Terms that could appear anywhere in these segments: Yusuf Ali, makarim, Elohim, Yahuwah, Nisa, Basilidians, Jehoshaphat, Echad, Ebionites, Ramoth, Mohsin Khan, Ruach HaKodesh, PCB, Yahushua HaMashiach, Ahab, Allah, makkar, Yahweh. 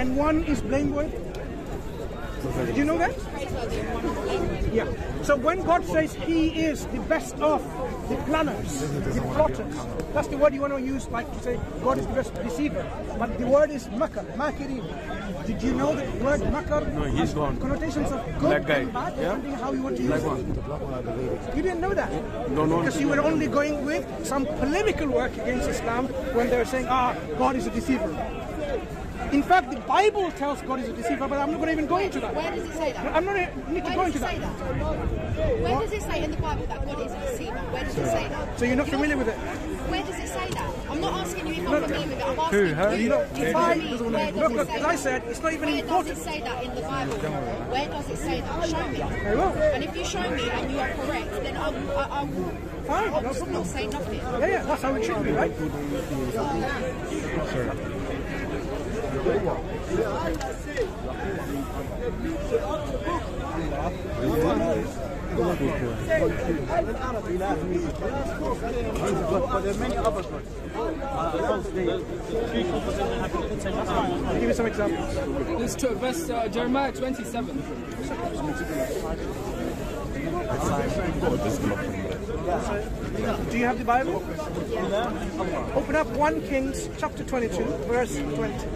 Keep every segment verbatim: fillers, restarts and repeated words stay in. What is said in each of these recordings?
and one is blameworthy. Did you know that? Yeah. So when God says He is the best of the planners, the plotters, that's the word you want to use, like to say God is the best deceiver. But the word is makkar, makarim. Did you know the word makkar? No, he's gone. Connotations of good black guy. And bad, yeah? Depending how you want to black use one. It. You didn't know that? No, no. Because you were only going with some polemical work against Islam when they were saying, ah, God is a deceiver. In fact, the Bible tells God is a deceiver, but I'm not going to even go into that. Where does it say that? I'm not need to go into that. Where does it say in the Bible that God is a deceiver? Where does it say that? So you're not familiar with it? Where does it say that? I'm not asking you if I'm familiar with it. I'm asking you. Look, look, as I said, it's not even important. Where does it say that in the Bible? Where does it say that? Show me. And if you show me and you are correct, then I will. Fine. I will not say nothing. Yeah, yeah, that's how it should be, right? Give me some examples. This to verse uh, Jeremiah twenty-seven. Do you have the Bible? Open up First Kings chapter twenty-two, verse twenty.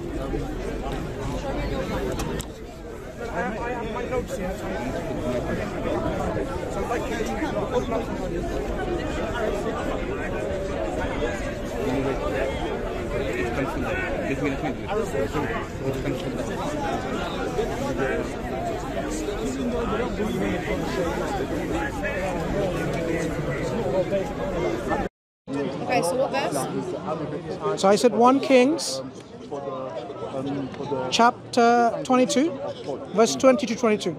I have, I have my notes here, so I need to. So I'd like you to open up somebody. Okay, so what verse? So I said First Kings. Chapter twenty-two, verse twenty to twenty-two.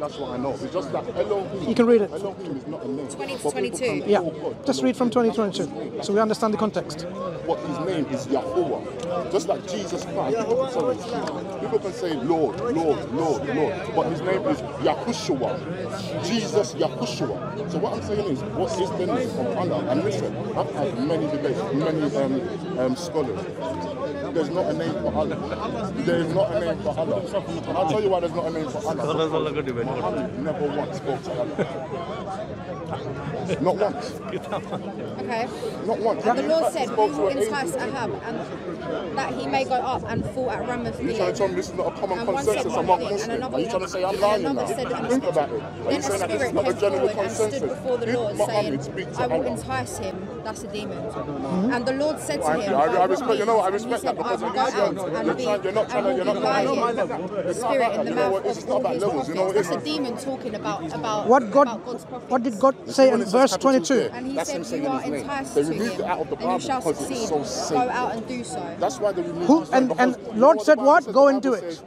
That's what I know. It's just that Elohim. You can read it. Elohim is not a name. twenty to twenty-two. Yeah. Just read from twenty to twenty-two, so we understand the context. But his name is Yahuwah. Just like Jesus Christ. People can say Lord, Lord, Lord, Lord. But his name is Yahushua. Jesus Yahushua. So what I'm saying is, what is the name of Allah? And listen, I've had many debates, many um, um, scholars. There's not a name for Allah. There is not a name for Allah. And I'll tell you why there's not a name for Allah. Muhammad never once spoke to Allah. Not once. Okay. Not once. And the Lord said, who enticed Ahab, and that he may go up and fall at Ramoth. You're trying to tell me this is not a common consensus among Muslims? Are you trying to say I'm lying now? Think about it. Are you saying that this is not a general consensus? If Muhammad speaks to Allah, I will entice him. That's a demon. Mm-hmm. And the Lord said to him, I, I respect, you know, I respect that because you're not trying to, you're not trying to, spirit in the mouth of all these prophets. That's a demon talking about, about, what God, about God's prophets. What did God say in verse twenty-two? And he that's said, him you are enticed to him, it out of the Bible and you shall succeed, so go out and do so. That's why they removed and, and Lord said what? Go and do it.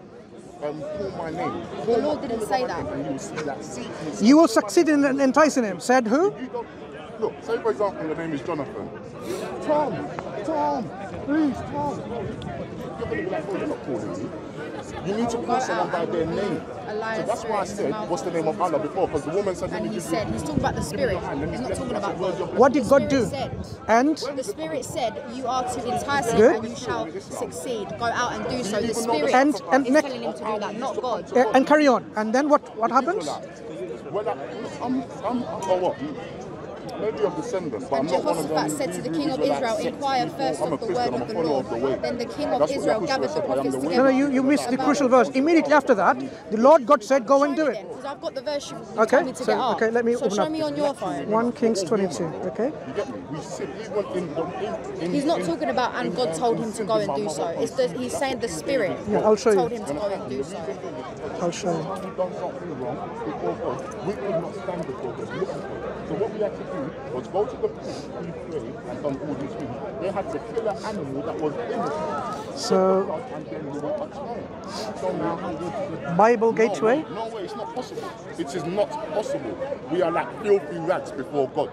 Um, call my name. Call the Lord didn't say that. You will succeed in enticing him. Said who? Look, say for example, your name is Jonathan. Tom, Tom, please, Tom. You're going to be like, oh, you're not calling me. You need to call someone by their name. So that's why I said, what's the name of Allah before? Because the woman said, and he said, he's talking about the spirit. He's not talking about God. What did God do? And? The spirit said, you are to entice him and you shall succeed. Go out and do so. The spirit and, and is telling him to do that, not God. And carry on. And then what, what happens? Well, I'm, I'm, I'm, what? Maybe of descendants, but and I'm not one of them. And Jehoshaphat said to the king of Israel, inquire first of the word of the Lord. Then the king of Israel gathered the prophets together. No, no, you, you missed the crucial verse. Immediately after that, the Lord God said, go and do it. Because I've got the verse you told me to get up. Okay, let me open up. Show me on your phone. First Kings twenty-two, okay? He's not talking about, and God told him to go and do so. It's the, he's saying the Spirit told him to go and do so. I'll show you. We could not stand before God. So what we had to do was go to the priest and pray and done all these things. They had to kill an animal that was innocent. So, and then we were attacked. So now, Bible Gateway? No, no way, it's not possible. It is not possible. We are like filthy rats before God.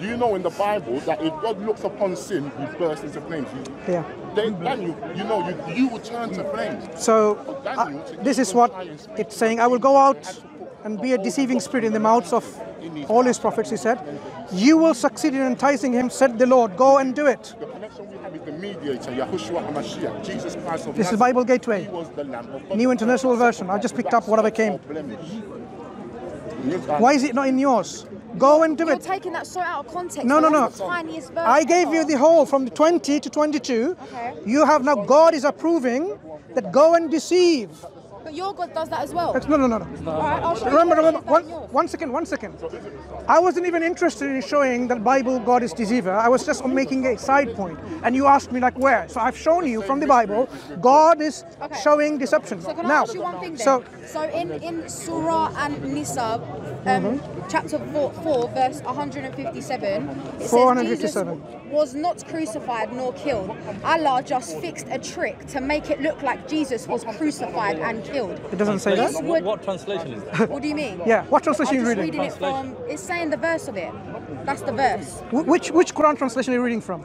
Do you know in the Bible that if God looks upon sin, he bursts into flames? He, yeah. They, Daniel, you know, you, you will turn to flames. So, Daniel, uh, this is what it's saying. I will go out and be a deceiving spirit in the mouths of all his prophets, he said. You will succeed in enticing him, said the Lord. Go and do it. The connection we have is the mediator, Yahushua HaMashiach, Jesus Christ of Nazareth. This is Bible Gateway. He was the Lamb of God. New International Version. I just picked up whatever came. Why is it not in yours? Go and do You're it. You're taking that so out of context. No, no, no. I gave you the whole from the twenty to twenty-two. Okay. You have now, God is approving that go and deceive. But your God does that as well. It's, no, no, no. no. Right, remember, remember one, one second, one second. I wasn't even interested in showing that Bible God is deceiver. I was just making a side point. And you asked me like where. So I've shown you from the Bible, God is okay. showing deception. So can I now, ask you one thing then? So, so in, in Surah and Nisa, um, mm-hmm. chapter four, four, verse one hundred fifty-seven, it four hundred fifty-seven. Says Jesus was not crucified nor killed. Allah just fixed a trick to make it look like Jesus was crucified and killed. It doesn't say this that? Would, what, what translation is that? What do you mean? Yeah, what translation are you reading? reading translation. It from, it's saying the verse of it. That's the verse. Which, which Quran translation are you reading from?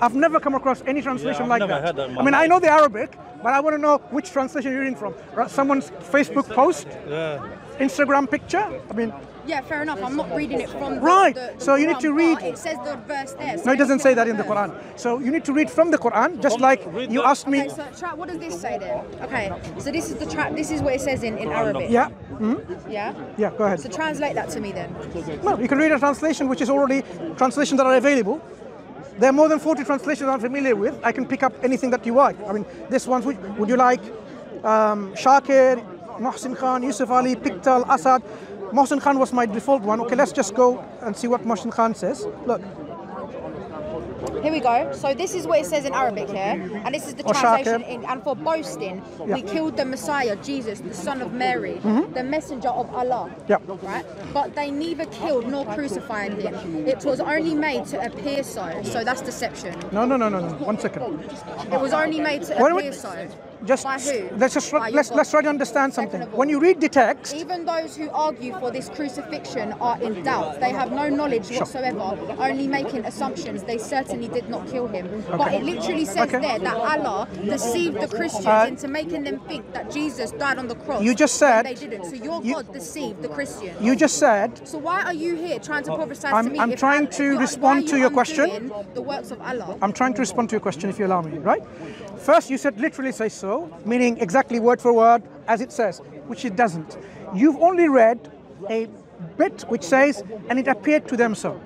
I've never come across any translation yeah, like that. that I mean, I know the Arabic, but I want to know which translation you're reading from. Someone's Facebook post? Yeah. Instagram picture? I mean... Yeah, fair enough. I'm not reading it from the, right. the, the so Quran, you need to read. It says the verse there. So no, it doesn't say that in the Quran. So you need to read from the Quran, just like you asked me. Okay, so try, what does this say then? Okay, so this is the tra This is what it says in, in Arabic. Yeah. Mm-hmm. Yeah. Yeah. Go ahead. So translate that to me then. Well, you can read a translation which is already translations that are available. There are more than forty translations I'm familiar with. I can pick up anything that you like. I mean, this one. Would you like um, Shakir, Mohsin Khan, Yusuf Ali, Piktal, Asad? Mohsin Khan was my default one. Okay, let's just go and see what Mohsin Khan says. Look. Here we go. So this is what it says in Arabic here. And this is the translation in, and for boasting, yeah. we killed the Messiah, Jesus, the son of Mary, mm-hmm. the messenger of Allah. Yeah. Right? But they neither killed nor crucified him. It was only made to appear so. So that's deception. No, no, no, no, no. One second. It was only made to Wait, appear so. Just By who? Let's just By let's God. let's try to understand something. All, when you read the text, even those who argue for this crucifixion are in doubt. They have no knowledge sure. whatsoever, only making assumptions. They certainly did not kill him. Okay. But it literally says okay. there that Allah deceived the Christians uh, into making them think that Jesus died on the cross. You just said they didn't. So your you, God deceived the Christians. You just said. So why are you here trying to prophesy to me? I'm trying to you, respond to your question. The works of Allah. I'm trying to respond to your question, if you allow me. Right. First, you said literally say so. Meaning exactly word for word as it says, which it doesn't. You've only read a bit which says, and it appeared to them so.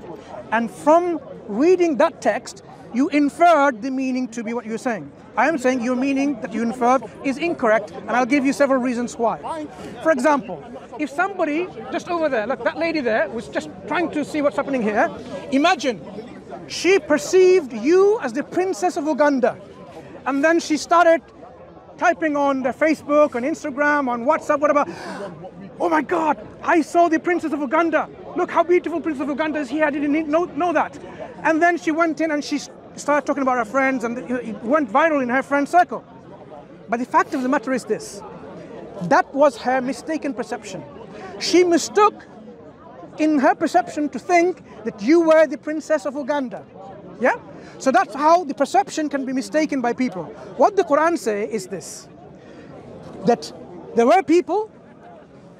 And from reading that text, you inferred the meaning to be what you're saying. I am saying your meaning that you inferred is incorrect, and I'll give you several reasons why. For example, if somebody just over there, look, that lady there was just trying to see what's happening here. Imagine she perceived you as the princess of Uganda, and then she started typing on their Facebook, on Instagram, on WhatsApp, whatever. Oh my God, I saw the princess of Uganda. Look how beautiful princess of Uganda is here. I didn't know, know that. And then she went in and she started talking about her friends, and it went viral in her friend circle. But the fact of the matter is this. That was her mistaken perception. She mistook in her perception to think that you were the princess of Uganda. Yeah? So that's how the perception can be mistaken by people. What the Quran says is this, that there were people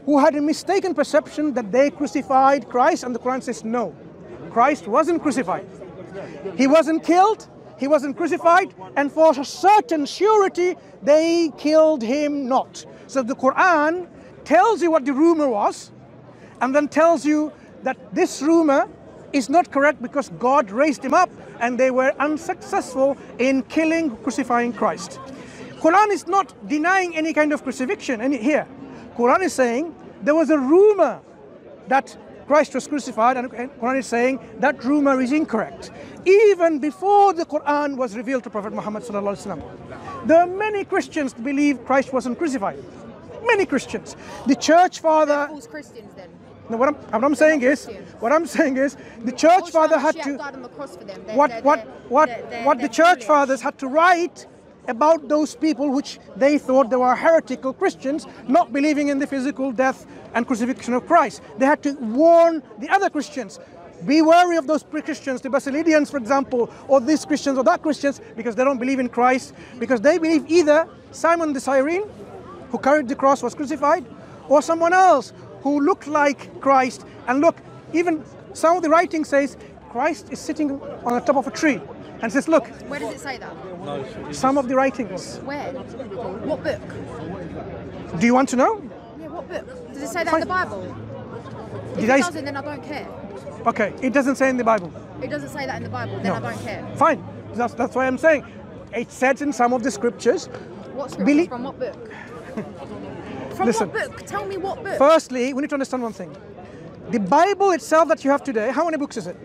who had a mistaken perception that they crucified Christ, and the Quran says no, Christ wasn't crucified. He wasn't killed, he wasn't crucified, and for a certain surety they killed him not. So the Quran tells you what the rumor was, and then tells you that this rumor is not correct because God raised him up and they were unsuccessful in killing, crucifying Christ. Quran is not denying any kind of crucifixion any, here. Quran is saying there was a rumor that Christ was crucified, and Quran is saying that rumor is incorrect. Even before the Quran was revealed to Prophet Muhammad sallallahu alaihi wasallam, there are many Christians who believe Christ wasn't crucified. Many Christians. The church father... False Christians then. No, what I'm, what I'm saying is, what I'm saying is, the church father had to, what, what, what, what the church fathers had to write about those people which they thought they were heretical Christians, not believing in the physical death and crucifixion of Christ. They had to warn the other Christians, be wary of those pre-Christians, the Basilidians, for example, or these Christians or that Christians, because they don't believe in Christ, because they believe either Simon the Cyrene, who carried the cross, was crucified, or someone else who looked like Christ. And look, even some of the writing says Christ is sitting on the top of a tree. And says, look. Where does it say that? No, some of the writings. Where? What book? Do you want to know? Yeah, what book? Does it say that Fine. in the Bible? If Did it I... doesn't, then I don't care. Okay, it doesn't say in the Bible. It doesn't say that in the Bible, then no. I don't care. Fine, that's, that's why I'm saying. It says in some of the scriptures. What scriptures? Believe... From what book? From Listen, what book? Tell me what book. Firstly, we need to understand one thing. The Bible itself that you have today, how many books is it?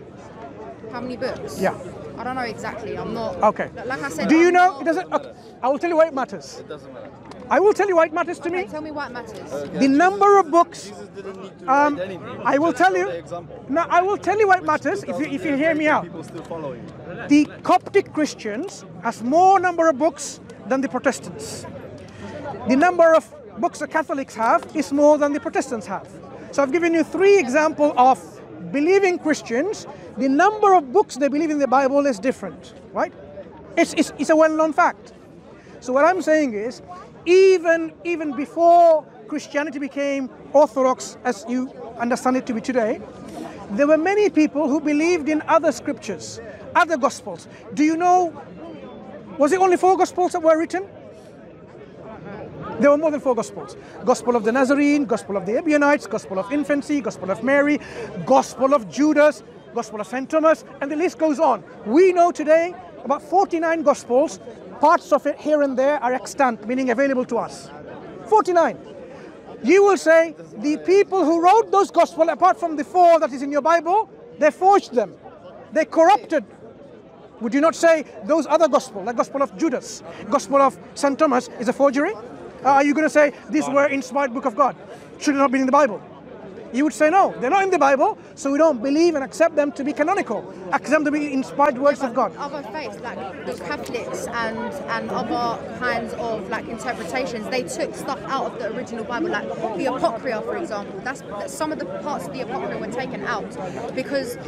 How many books? Yeah. I don't know exactly. I'm not. Okay. Like I said. Do you I'm know? Not, it doesn't. Okay. I will tell you why it matters. It doesn't matter. I will tell you why it matters to okay, me. Tell me why it matters. Okay. The number of books. Jesus didn't need to um, write anything. I will tell you. No, I will tell you why it matters. If you if you hear me out. People still follow you. The Coptic Christians has more number of books than the Protestants. The number of books the Catholics have is more than the Protestants have. So I've given you three examples of believing Christians. The number of books they believe in the Bible is different, right? It's, it's, it's a well-known fact. So what I'm saying is, even, even before Christianity became orthodox as you understand it to be today, there were many people who believed in other scriptures, other gospels. Do you know, was it only four gospels that were written? There were more than four Gospels. Gospel of the Nazarene, Gospel of the Ebionites, Gospel of Infancy, Gospel of Mary, Gospel of Judas, Gospel of Saint Thomas, and the list goes on. We know today about forty-nine Gospels. Parts of it here and there are extant, meaning available to us. forty-nine. You will say, the people who wrote those Gospels, apart from the four that is in your Bible, they forged them. They corrupted. Would you not say those other Gospels, the Gospel of Judas, Gospel of Saint Thomas is a forgery? Uh, are you going to say, these were inspired book of God? Should it not be in the Bible? You would say, no, they're not in the Bible, so we don't believe and accept them to be canonical, accept them to be inspired words yeah, of God. Other faiths, like the Catholics and, and other kinds of like interpretations, they took stuff out of the original Bible, like the Apocrypha, for example. That's, that's some of the parts of the Apocrypha were taken out because...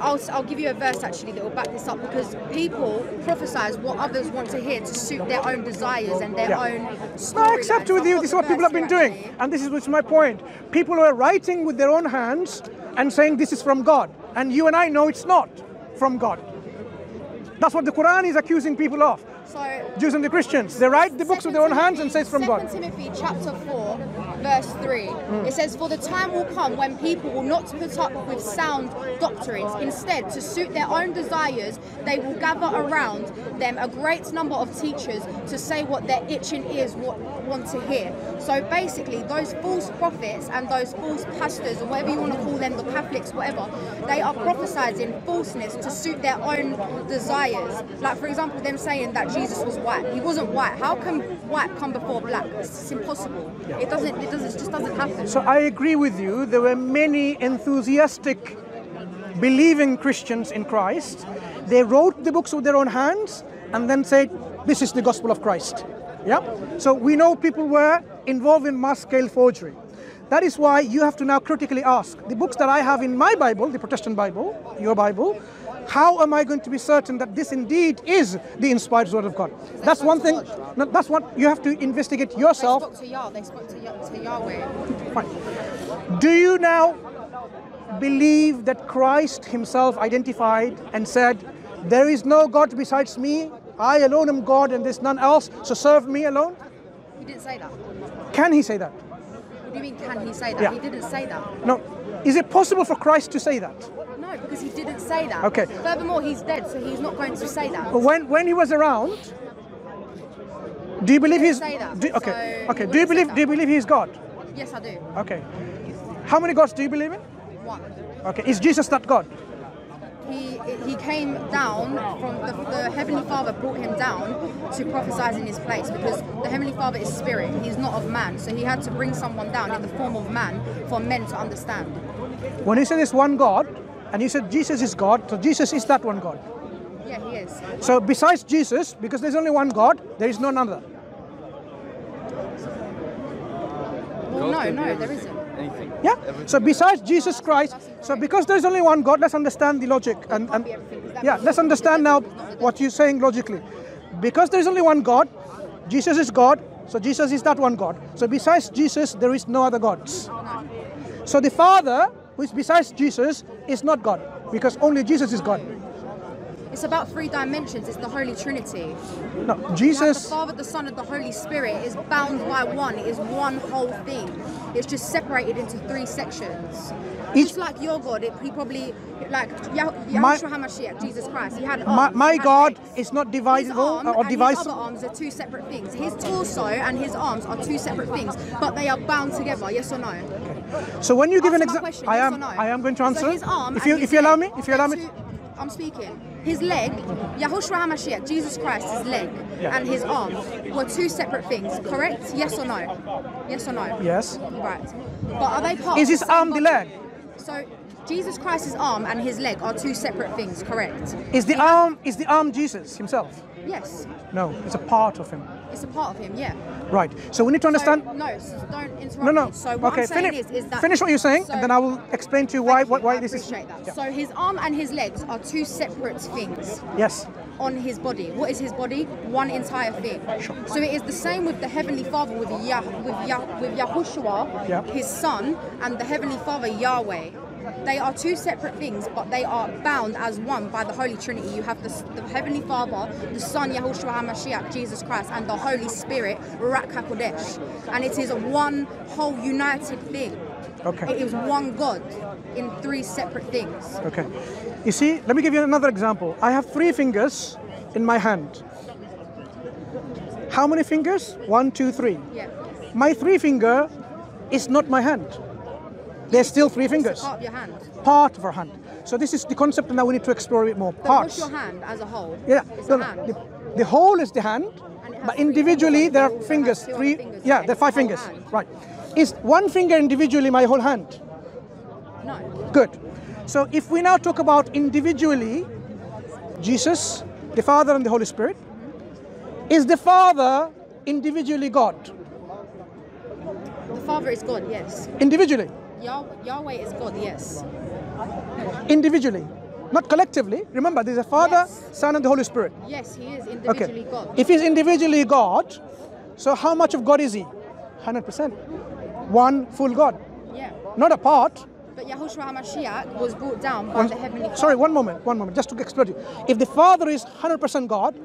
I'll, I'll give you a verse actually that will back this up, because people prophesize what others want to hear to suit their own desires and their yeah. own story. No, I accept with you, this is what people have been doing, actually. And this is which is my point. People are writing with their own hands and saying this is from God, and you and I know it's not from God. That's what the Quran is accusing people of. So, Jews and the Christians, they write the books with their own hands and say it's from God. Second Timothy chapter four, verse three, mm. it says, "For the time will come when people will not put up with sound doctrines. Instead, to suit their own desires, they will gather around them a great number of teachers to say what their itching ears want to hear." So basically, those false prophets and those false pastors, or whatever you want to call them, the Catholics, whatever, they are prophesizing falseness to suit their own desires. Like, for example, them saying that Jesus was white. He wasn't white. How can white come before black? It's impossible. Yeah. It doesn't. It doesn't. It just doesn't happen. So I agree with you. There were many enthusiastic, believing Christians in Christ. They wrote the books with their own hands and then said, "This is the gospel of Christ." Yeah. So we know people were involved in mass-scale forgery. That is why you have to now critically ask, the books that I have in my Bible, the Protestant Bible, your Bible, how am I going to be certain that this indeed is the inspired word of God? That's one thing, no, that's what you have to investigate yourself. They spoke to Yah, they spoke to, Yah, to Yahweh. Right. Do you now believe that Christ himself identified and said, there is no God besides me, I alone am God and there's none else, so serve me alone? He didn't say that. Can he say that? What do you mean, can he say that? Yeah. He didn't say that. No. Is it possible for Christ to say that? No, because he didn't say that. Okay. Furthermore, he's dead, so he's not going to say that. When when he was around, do you believe he he's say that, do, okay? So okay. Do you believe do you believe he's God? Yes, I do. Okay. How many gods do you believe in? One. Okay. Is Jesus that God? He, he came down from the, the Heavenly Father brought him down to prophesize in his place, because the Heavenly Father is spirit, he's not of man, so he had to bring someone down in the form of man for men to understand. When you say there's one God and you said Jesus is God, so Jesus is that one God? Yeah, he is. So besides Jesus, because there's only one God, there is none other? Well, no, no, there isn't. Anything. Yeah. Everything. So besides Jesus Christ, so because there's only one God, let's understand the logic and, and yeah, let's understand now what you're saying logically. Because there's only one God, Jesus is God, so Jesus is that one God. So besides Jesus, there is no other gods. So the Father, who is besides Jesus, is not God, because only Jesus is God. It's about three dimensions. It's the Holy Trinity. No, Jesus, the Father, the Son, and the Holy Spirit is bound by one. It is one whole thing. It's just separated into three sections. Each, just like your God, it, he probably, like Yahushua HaMashiach, Jesus Christ, he had arms. My, my God is not divisible or divisible. His arms are two separate things. His torso and his arms are two separate things, but they are bound together. Yes or no? Okay. So when you give an example, I am, yes no? I am going to answer. So his arm if you, if you allow me, if you allow me. Two, I'm speaking. His leg, Yahushua HaMashiach, Jesus Christ's leg, yeah, and his arm were two separate things, correct? Yes or no? Yes or no? Yes. Right. But are they part? Is his arm the leg? So Jesus Christ's arm and his leg are two separate things, correct? Is the arm is the arm Jesus himself? Yes. No, it's a part of him. It's a part of him, yeah. Right. So we need to understand. So, no, so don't interrupt. No, no. Me. So what okay, I'm saying is, is that finish what you're saying, so, and then I will explain to you why why, why this is. I appreciate that. Yeah. So his arm and his legs are two separate things. Yes. On his body. What is his body? One entire thing. Sure. So it is the same with the Heavenly Father, with Yah, with Yah, with Yahushua, yeah, his Son, and the Heavenly Father Yahweh. They are two separate things, but they are bound as one by the Holy Trinity. You have the, the Heavenly Father, the Son, Yahushua HaMashiach, Jesus Christ, and the Holy Spirit, Ruach HaKodesh. And it is one whole united thing. Okay. It is one God in three separate things. Okay. You see, let me give you another example. I have three fingers in my hand. How many fingers? One, two, three. Yeah. My three finger is not my hand. There's still three fingers. Part of your hand. Part of our hand. So this is the concept, and now we need to explore it more. So parts. What's your hand as a whole? Yeah. So the, hand. The, the whole is the hand, but individually there are fingers. Three. Fingers, yeah, there are five fingers. Hand. Right. Is one finger individually my whole hand? No. Good. So if we now talk about individually, Jesus, the Father, and the Holy Spirit, is the Father individually God? The Father is God. Yes. Individually. Yahweh is God, yes. Individually, not collectively. Remember, there's a Father, yes, Son, and the Holy Spirit. Yes, he is individually okay. God. If he's individually God, so how much of God is he? one hundred percent. One full God. Yeah. Not a part. But Yahushua HaMashiach was brought down by one, the Heavenly Father. Sorry, one moment, one moment, just to explore it. If the Father is one hundred percent God,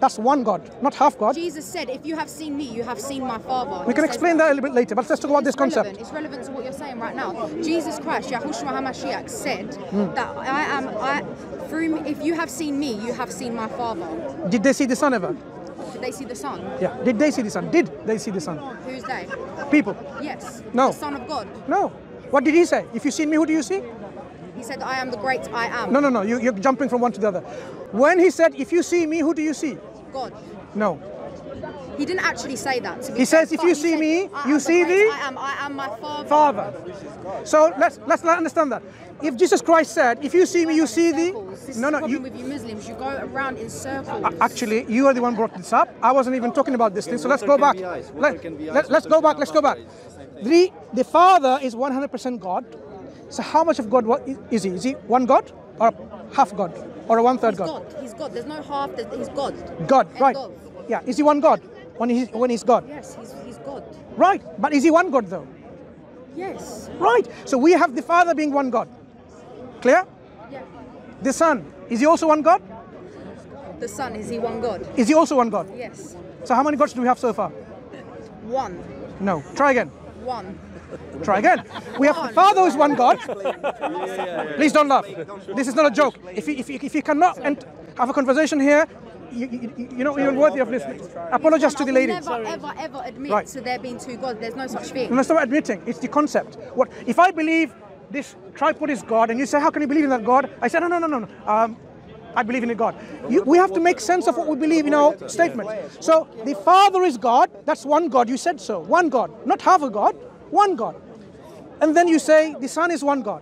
that's one God, not half God. Jesus said, if you have seen me, you have seen my Father. We he can explain that a little bit later, but let's talk about this relevant. concept. It's relevant to what you're saying right now. Jesus Christ, Yahushua HaMashiach said mm. that I am, I, through me, if you have seen me, you have seen my Father. Did they see the Son ever? Did they see the Son? Yeah. Did they see the Son? Did they see the Son? Who's they? People. Yes. No. The Son of God. No. What did he say? If you seen me, who do you see? He said, I am the great I am. No, no, no. You, you're jumping from one to the other. When he said, if you see me, who do you see? God. No. He didn't actually say that. To be he fair, says, if you see said, me, you see thee. I am, I am my Father. Father. So let's let's not understand that. If Jesus Christ said, if you see me, you see thee. This no, no. Problem you, with you Muslims, you go around in circles. Actually, you are the one who brought this up. I wasn't even talking about this thing. So let's go back. Let, let, let's go back. Let's go back. The, the Father is one hundred percent God. So how much of God is he? Is he one God or half God or one third God? God? He's God. There's no half. He's God. God, and right. God. Yeah. Is he one God when he's, when he's God? Yes, he's, he's God. Right. But is he one God though? Yes. Right. So we have the Father being one God. Clear? Yeah. The Son, is he also one God? The Son, is he one God? Is he also one God? Yes. So how many gods do we have so far? One. No. Try again. One. Try again. We have the Father is one God. Please don't laugh. This is not a joke. If you, if you, if you cannot and have a conversation here, you, you, you know you're worthy of listening. Apologize to the lady. Never ever ever admit right. to there being two gods. There's no such thing. No, stop admitting. It's the concept. What if I believe this tripod is God, and you say, how can you believe in that God? I said, no, no, no, no, no. Um, I believe in a God. You, we have to make sense of what we believe in our statement. So the Father is God. That's one God. You said so. One God. Not half a God. One God. And then you say the Son is one God.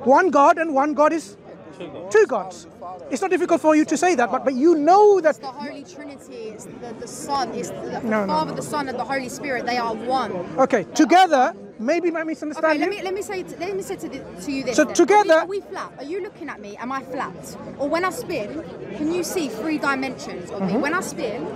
One God and one God is two gods. It's not difficult for you to say that, but, but you know that... It's the Holy Trinity. It's the, the Son. It's the, the no, Father, no, no. the Son, and the Holy Spirit. They are one. Okay. Together, Maybe I misunderstand okay, you. Let me let me say to, let me say to, the, to you this. So then. together, are we, are we flat? Are you looking at me? Am I flat? Or when I spin, can you see three dimensions of mm-hmm. me? When I spin,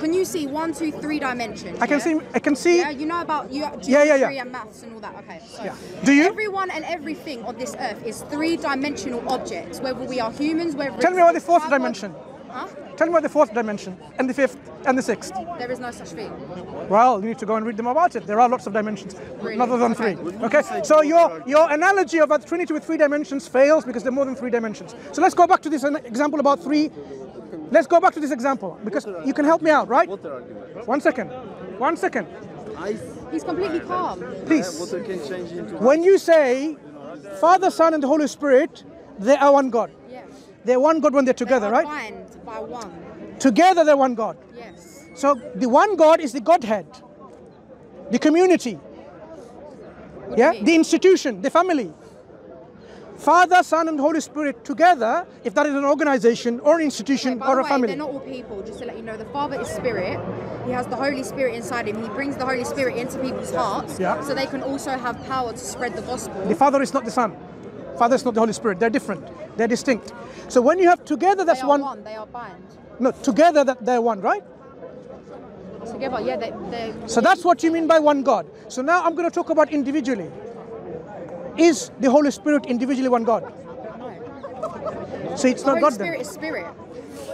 can you see one, two, three dimensions? I can yeah? see. I can see. Yeah, you know about you. Yeah, yeah, yeah. And maths and all that. Okay. So yeah. Do you? Everyone and everything on this earth is three-dimensional objects. Whether we are humans, whether. Tell it's me about the fourth dimension. Huh? Tell me about the fourth dimension, and the fifth, and the sixth. There is no such thing. Well, you need to go and read them about it. There are lots of dimensions, really? Not other than okay. three. Okay, so your, your analogy about Trinity with three dimensions fails because there are more than three dimensions. So let's go back to this example about three. Let's go back to this example, because you can help me out, right? One second. One second. He's completely calm. Please. When you say, Father, Son, and the Holy Spirit, they are one God. They're one God when they're together, they are right? By one. Together they're one God. Yes. So the one God is the Godhead, the community, what yeah, the institution, the family. Father, Son, and Holy Spirit together, if that is an organization or an institution okay, or a way, family. They're not all people, just to let you know. The Father is Spirit. He has the Holy Spirit inside him. He brings the Holy Spirit into people's hearts yeah. so they can also have power to spread the gospel. The Father is not the Son. Father is not the Holy Spirit. They're different. They're distinct. So when you have together, that's they are one. one. They are bind. No, together that they're one, right? Together, yeah. They, they, so yeah. that's what you mean by one God. So now I'm going to talk about individually. Is the Holy Spirit individually one God? No. So it's the not Holy God. The Spirit then. is Spirit.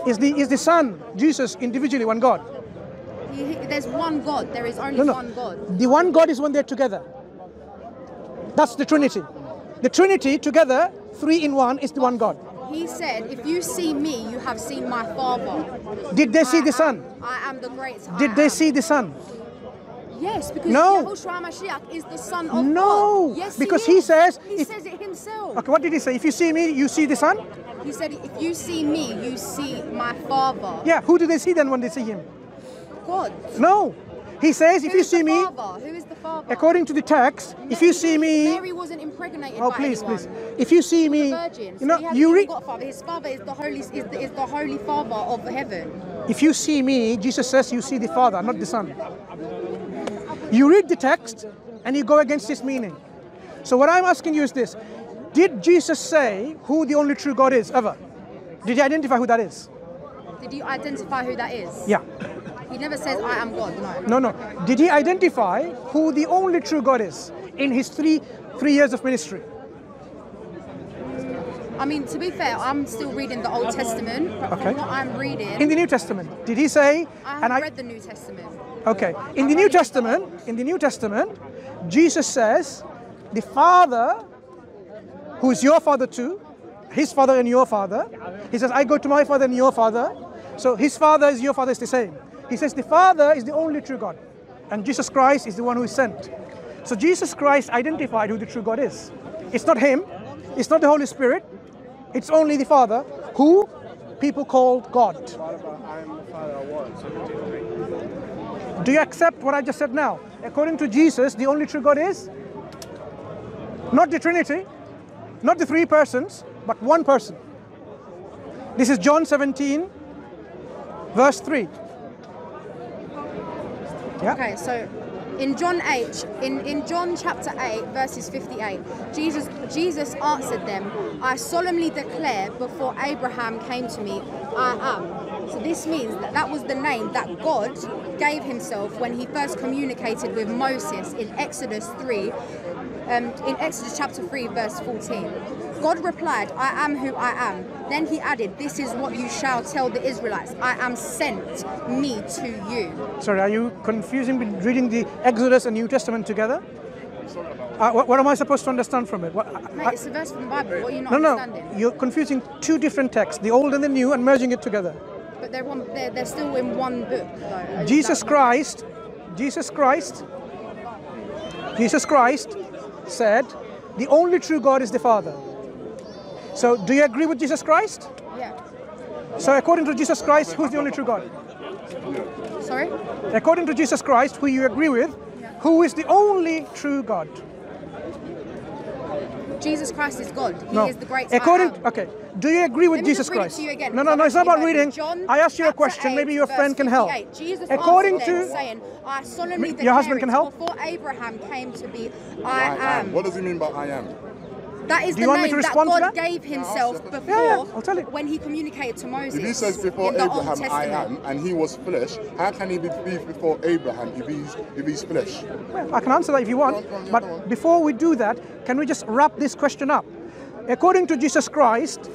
Is the is the Son Jesus individually one God? He, he, there's one God. There is only no, no. one God. The one God is when they're together. That's the Trinity. The Trinity together, three in one, is the one God. He said, if you see me, you have seen my Father. Did they see I the am, Son? I am the great I Did they am. see the Son? Yes, because no. Yahushua HaMashiach is the Son of no. God. No, yes, because he, he says... He if, says it himself. Okay, what did he say? If you see me, you see the Son? He said, if you see me, you see my Father. Yeah, who do they see then when they see him? God. No. He says, Who if you see me, Who is the Father? According to the text, Mary, if you see me, Mary wasn't impregnated oh, by please, anyone. please. If you see me, virgin, you know, so you read. His Father is the Holy, is the, is the Holy Father of heaven. If you see me, Jesus says, you see the Father, not the Son. You read the text, and you go against this meaning. So what I'm asking you is this: did Jesus say who the only true God is ever? Did you identify who that is? Did you identify who that is? Yeah. He never says, I am God, no. No, no. Did he identify who the only true God is in his three, three years of ministry? I mean, to be fair, I'm still reading the Old Testament, but okay. from what I'm reading... In the New Testament, did he say... I haven't and I, read the New Testament. Okay. In I'm the New Testament, in the New Testament, Jesus says, the Father, who is your Father too, his Father and your Father, he says, I go to my Father and your Father, so his Father is your Father is the same. He says the Father is the only true God, and Jesus Christ is the one who is sent. So Jesus Christ identified who the true God is. It's not him, it's not the Holy Spirit, it's only the Father, who people called God. Do you accept what I just said now? According to Jesus, the only true God is not the Trinity, not the three persons, but one person. This is John seventeen, verse three. Yeah. Okay, so in John eight, in, in John chapter eight, verses fifty-eight, Jesus, Jesus answered them, I solemnly declare before Abraham came to me, I am. So this means that that was the name that God gave himself when he first communicated with Moses in Exodus three, um, in Exodus chapter three, verse fourteen. God replied, I am who I am. Then he added, this is what you shall tell the Israelites. I am sent me to you. Sorry, are you confusing with reading the Exodus and New Testament together? Uh, what, what am I supposed to understand from it? What, Mate, I, it's a verse from the Bible. What are you not no, understanding? No, you're confusing two different texts, the old and the new, and merging it together. But they're, one, they're, they're still in one book. Though. Jesus Christ, Jesus Christ, Jesus Christ said, the only true God is the Father. So, do you agree with Jesus Christ? Yeah. So, according to Jesus Christ, who's the only true God? Sorry? According to Jesus Christ, who you agree with, yeah. who is the only true God? Jesus Christ is God. He no. is the great According, to, Okay. Do you agree with Let Jesus Christ? To you again. No, no, no, it's not about reading. John I asked you a question. Maybe your friend can help. Jesus According to saying, I solemnly declare your husband can help. Before Abraham came to be, I, I am. am. What does he mean by I am? That is Do the name that God that? gave himself no, before yeah, yeah. I'll tell you. when he communicated to Moses. If he says before Abraham, I am, and he was flesh, how can he be before Abraham if he's, if he's flesh? Well, I can answer that if you want, on, but before we do that, can we just wrap this question up? According to Jesus Christ,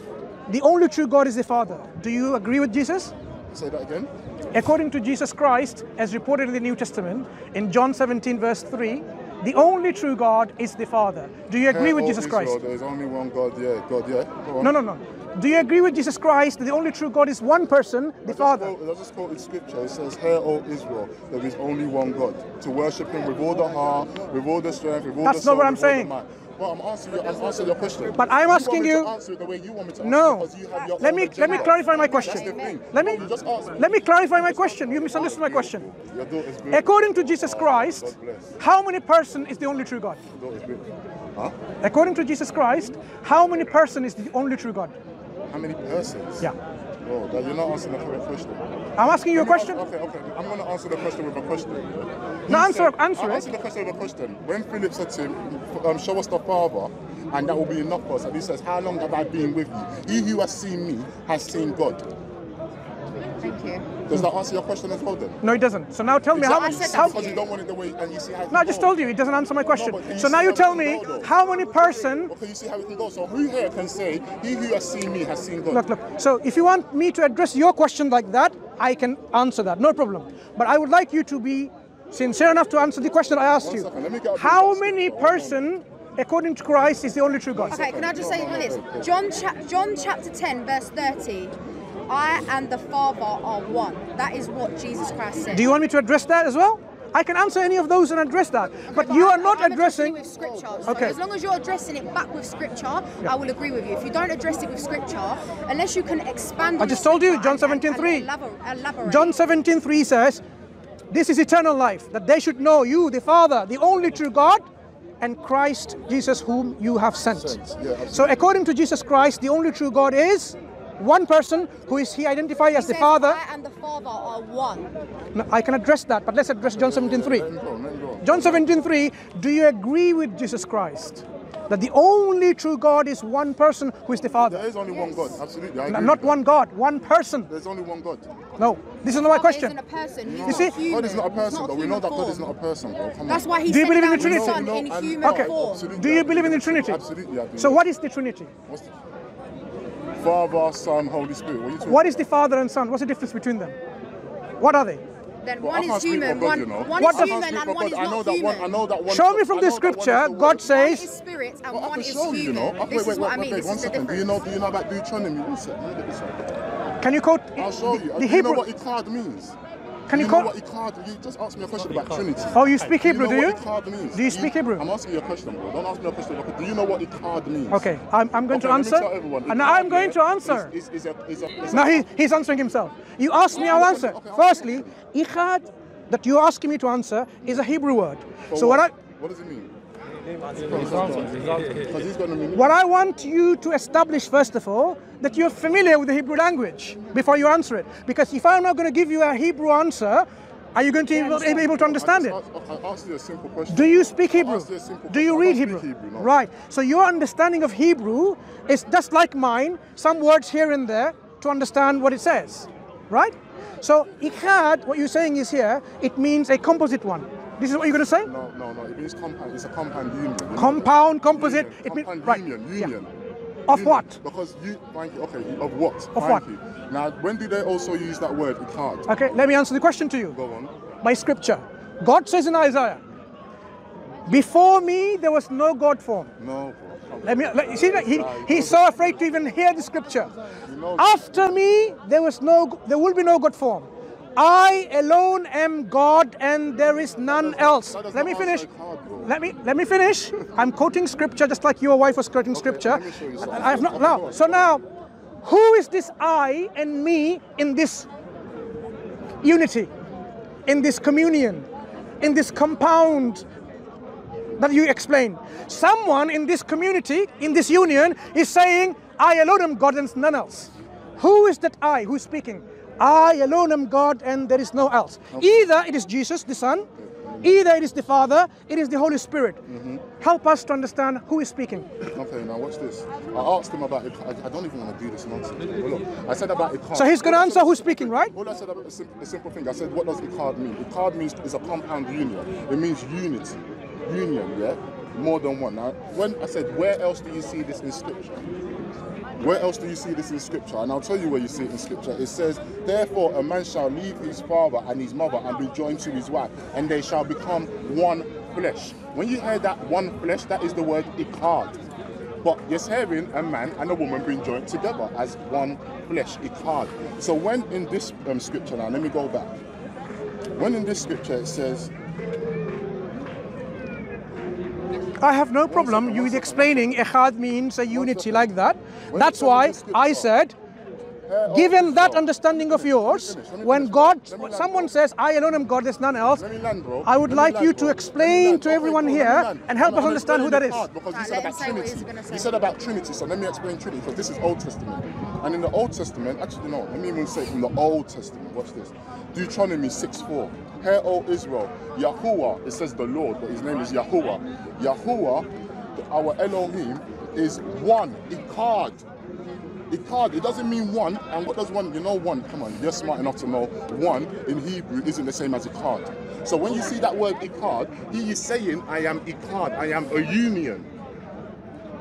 the only true God is the Father. Do you agree with Jesus? Say that again. According to Jesus Christ, as reported in the New Testament, in John seventeen verse three, the only true God is the Father. Do you agree yeah, with Jesus Christ? Lord, there is only one God, yeah. God, yeah. Go on. No, no, no. Do you agree with Jesus Christ that the only true God is one person, the I Father? Quote, I just quoted scripture. It says, Hear, O Israel, there is only one God. To worship him with all the heart, with all the strength, with all That's the soul, not what I'm saying. Well, I'm asking you, I'm asking your question. But I'm asking you. No. Let me let me clarify my question. Let me let me clarify my question. You misunderstood my question. According to Jesus Christ, how many person is the only true God? According to Jesus Christ, how many person is the only true God? How many persons? Yeah. Oh, you're not answering the correct question. I'm asking you a question. Okay, okay. I'm going to answer the question with a question. No, answer it. Answer it. Answer the question with a question. When Philip said to him, um, show us the Father, and that will be enough for us. And he says, how long have I been with you? He who has seen me has seen God. Thank you. Does that answer your question as well then? No, it doesn't. So now tell me how many... Because you don't want it the way and you see how it No, I just told you. It doesn't answer my question. No, so now you tell me how many person... Okay, you see how it can go. So who here can say, he who has seen me has seen God? Look, look. So if you want me to address your question like that, I can answer that. No problem. But I would like you to be sincere enough to answer the question I asked you. How many person... according to Christ is the only true God? Okay, can I just say this? John, cha John chapter ten, verse thirty. I and the Father are one. That is what Jesus Christ said. Do you want me to address that as well? I can answer any of those and address that. Okay, but, but you I'm, are not I'm addressing... with scripture. So okay. As long as you're addressing it back with scripture, yeah. I will agree with you. If you don't address it with scripture, unless you can expand... I just told you, John seventeen three. John seventeen three says, this is eternal life, that they should know you, the Father, the only true God, and Christ Jesus whom you have sent. Yeah, so according to Jesus Christ, the only true God is one person who is he identified as the Father. I and the Father are one. No, I can address that, but let's address John seventeen three. John seventeen three, do you agree with Jesus Christ that the only true God is one person who is the Father? There is only yes. one God, absolutely. I no, not one that. God, one person. There's only one God. No, this is not my question. God isn't a person. No. You see? God is not a person, not a but we know that God is not a person. Bro. Come That's on. why he do you believe in the Trinity? No, no, in human okay. form. Do you believe in the Trinity? Absolutely, I do. So what is the Trinity? What's the Father, Son, Holy Spirit. What, are you talking what is the Father and Son? What's the difference between them? What are they? Then well, one is human, God, one, you know. one is human, and one is not human. Show me from the scripture, God says... One is spirit, and well, one is human. You know. This wait, is wait, what wait, I mean. Wait, this one is second. Do you know, do you know about Deuteronomy? Can you quote... I'll show you. The, the do Hebrew... you know what Echad means? Can you, you call? Know what Echad, you just asked me a question about Trinity. Oh, you speak Hebrew, do you? Know do, you? What means? do you speak you, Hebrew? I'm asking you a question, bro. Don't ask me a question. Do you know what Echad means? Okay, I'm, I'm going okay, to answer. Everyone, and I'm going to answer. Is, is, is a, is a, is no, he, he's answering himself. You asked me, I'll answer. Okay, Firstly, Echad, that you're asking me to answer, is a Hebrew word. For so what? What, I, what does it mean? What I want you to establish, first of all, that you're familiar with the Hebrew language before you answer it. Because if I'm not going to give you a Hebrew answer, are you going to yeah, be able to understand it? I asked you a simple question. Do you speak Hebrew? Do you read Hebrew? Hebrew no. Right. So your understanding of Hebrew is just like mine, some words here and there to understand what it says. Right? So Echad, what you're saying is here, it means a composite one. This is what you're going to say? No, no, no. It means compound. It's a compound union. Compound, composite. Union. It means compound right. union. Union. Yeah. Of union. what? Because you. Thank you. Okay. Of what? Of thank what? You. Now, when do they also use that word? Echad. Okay. Let me answer the question to you. Go on. By scripture, God says in Isaiah, "Before me there was no God form." No. Bro. Let me. Let, you see that he he's so afraid to even hear the scripture. You know, after me there was no. There will be no God form. I alone am God and there is none else. Let me finish. Let me let me finish. I'm quoting scripture just like your wife was quoting scripture. I have not now. So now, who is this I and me in this unity, in this communion, in this compound that you explain. Someone in this community, in this union, is saying, I alone am God and none else. Who is that I? Who is speaking? I alone am God and there is no else. Okay. Either it is Jesus, the Son, either it is the Father, it is the Holy Spirit. Mm-hmm. Help us to understand who is speaking. Okay, now watch this. I asked him about it. I, I don't even want to do this nonsense. Well, look, I said about Echad. So he's going to answer who's speaking, right? All I said about a simple, a simple thing. I said, what does Echad mean? Echad means is a compound union. It means unity. Union, yeah? More than one. Now, when I said, where else do you see this in Scripture? Where else do you see this in Scripture? And I'll tell you where you see it in Scripture. It says, therefore a man shall leave his father and his mother and be joined to his wife, and they shall become one flesh. When you hear that one flesh, that is the word Echad. But it's hearing a man and a woman being joined together as one flesh, Echad. So when in this um, Scripture, now let me go back. When in this Scripture it says, I have no problem you explaining Echad means a unity like that. That's why I said, given that understanding of yours, when God, someone says, I alone am God, there's none else, I would like you to explain to everyone here and help us understand who that is. Because you said about Trinity. You said about Trinity, so let me explain Trinity, because this is Old Testament. And in the Old Testament, actually no, let me even say from the Old Testament, watch this. Deuteronomy six four. Hear, O Israel, Yahuwah, it says the Lord, but his name is Yahuwah. Yahuwah, our Elohim, is one, Echad. Echad, it doesn't mean one, and what does one, you know one, come on, you're smart enough to know one in Hebrew isn't the same as Echad. So when you see that word Echad, he is saying, I am Echad, I am a union.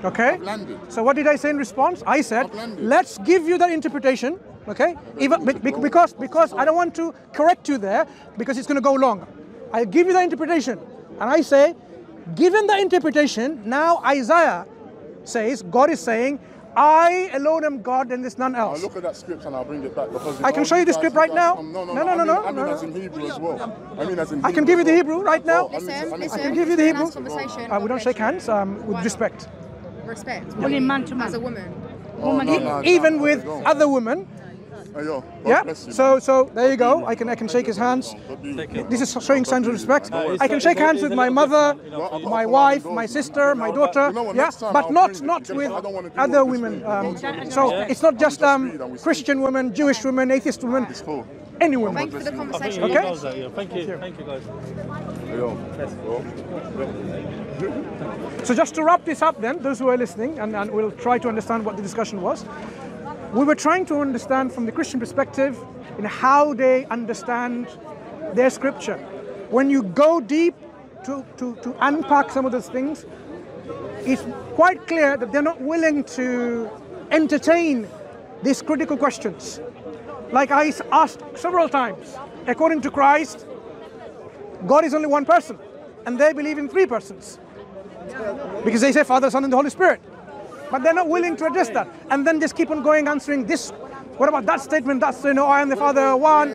Okay, so what did I say in response? I said, let's give you that interpretation. Okay, even because because I don't want to correct you there because it's going to go long. I'll give you the interpretation, and I say, given the interpretation, now Isaiah says God is saying, I alone am God, and there's none else. I'll look at that script and I'll bring it back because I can show you the script right now. No, no, no, no, no. I mean as in Hebrew as well. I mean as in Hebrew. I can give you the Hebrew right now. Listen, I can give you the Hebrew. We don't shake hands. Um, with respect. Respect. Only man to man. As a woman. Even with other women. Yeah. So, so there you go. I can, I can shake his hands. This is showing signs of respect. I can shake hands with my mother, my wife, my sister, my daughter. Yeah, but not, not with other women. Um, so it's not just um, Christian women, Jewish women, atheist women. Any women. Thank you for the conversation. Okay. Thank you. Thank you, guys. So just to wrap this up, then, those who are listening, and, and we'll try to understand what the discussion was. We were trying to understand from the Christian perspective in how they understand their scripture. When you go deep to, to, to unpack some of those things, it's quite clear that they're not willing to entertain these critical questions. Like I asked several times, according to Christ, God is only one person, and they believe in three persons. Because they say Father, Son, and the Holy Spirit. But they're not willing to address that, and then just keep on going answering this. What about that statement? That's, you know, I am the Father, one.